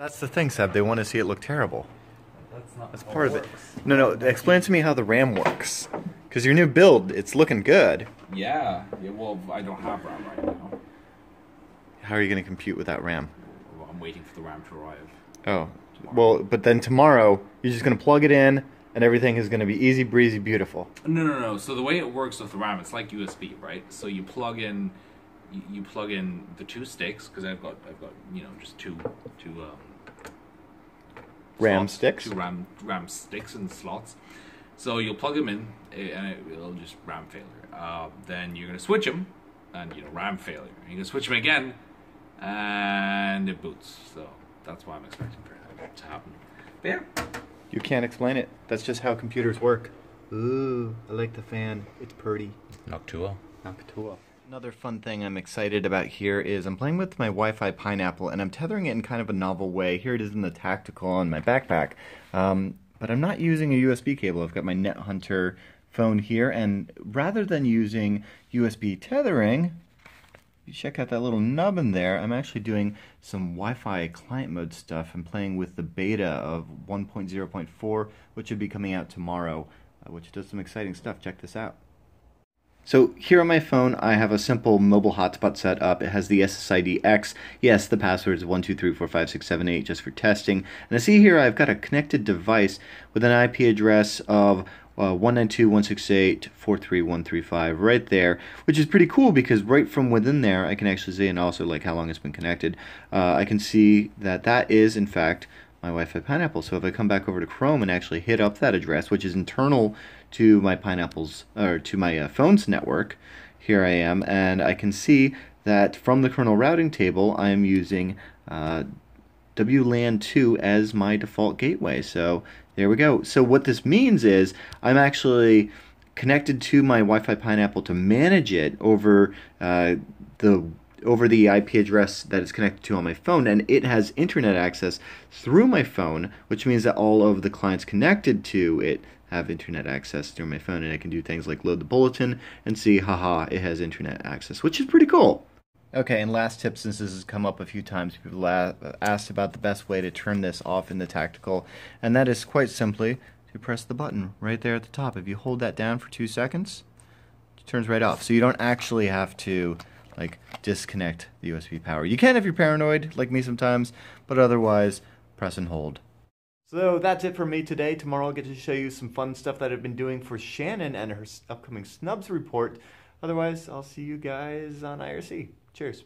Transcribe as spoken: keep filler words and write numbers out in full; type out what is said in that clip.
That's the thing, Seb. They want to see it look terrible. That's not That's part of it. No, no. Explain to me how the RAM works. Because your new build, it's looking good. Yeah. Yeah, well, I don't have RAM right now. How are you going to compute without RAM? Well, I'm waiting for the RAM to arrive. Oh. Tomorrow. Well, but then tomorrow, you're just going to plug it in, and everything is going to be easy, breezy, beautiful. No, no, no. So the way it works with the RAM, it's like U S B, right? So you plug in... You plug in the two sticks, because I've got, I've got, you know, just two, two um, RAM slots, sticks, two RAM, RAM sticks and slots. So you'll plug them in, and it'll just RAM failure. Uh, then you're gonna switch them, and you know, RAM failure. You're gonna switch them again, and it boots. So that's why I'm expecting for that to happen. But yeah, you can't explain it. That's just how computers work. Ooh, I like the fan. It's pretty. Noctua. Noctua. Another fun thing I'm excited about here is I'm playing with my Wi-Fi Pineapple, and I'm tethering it in kind of a novel way. Here it is in the tactical on my backpack, um, but I'm not using a U S B cable. I've got my NetHunter phone here, and rather than using U S B tethering, you check out that little nub in there, I'm actually doing some Wi-Fi client mode stuff. I'm playing with the beta of one point oh point four, which should be coming out tomorrow, uh, which does some exciting stuff. Check this out. So here on my phone, I have a simple mobile hotspot set up. It has the S S I D X. Yes, the password is one two three four five six seven eight just for testing. And I see here I've got a connected device with an I P address of uh, one nine two dot one six eight dot four three one three five right there, which is pretty cool because right from within there, I can actually see and also like how long it's been connected. Uh, I can see that that is, in fact, my Wi-Fi Pineapple. So if I come back over to Chrome and actually hit up that address, which is internal to my Pineapple's or to my uh, phone's network, here I am, and I can see that from the kernel routing table, I am using uh, W LAN two as my default gateway. So there we go. So what this means is I'm actually connected to my Wi-Fi Pineapple to manage it over uh, the over the I P address that it's connected to on my phone, and it has internet access through my phone, which means that all of the clients connected to it have internet access through my phone, and I can do things like load the bulletin and see, haha, it has internet access, which is pretty cool. Okay, and last tip, since this has come up a few times, people asked about the best way to turn this off in the tactical, and that is quite simply to press the button right there at the top. If you hold that down for two seconds, it turns right off, so you don't actually have to like disconnect the U S B power. You can if you're paranoid, like me sometimes, but otherwise, press and hold. So that's it for me today. Tomorrow I'll get to show you some fun stuff that I've been doing for Shannon and her upcoming Snubs report. Otherwise, I'll see you guys on I R C. Cheers.